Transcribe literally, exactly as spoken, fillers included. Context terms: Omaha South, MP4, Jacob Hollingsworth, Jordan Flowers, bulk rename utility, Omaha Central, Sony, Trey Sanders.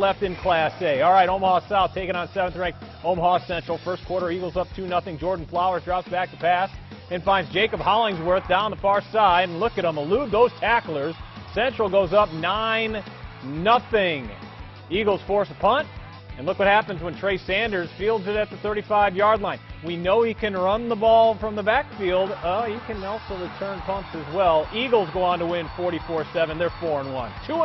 left in Class A. All right, Omaha South taking on seventh-ranked Omaha Central. First quarter, Eagles up two nothing. Jordan Flowers drops back to pass and finds Jacob Hollingsworth down the far side. And look at him elude those tacklers. Central goes up nine nothing. Eagles force a punt. And look what happens when Trey Sanders fields it at the thirty-five yard line. We know he can run the ball from the backfield. Uh, he can also return punts as well. Eagles go on to win forty-four seven. They're four and one. Two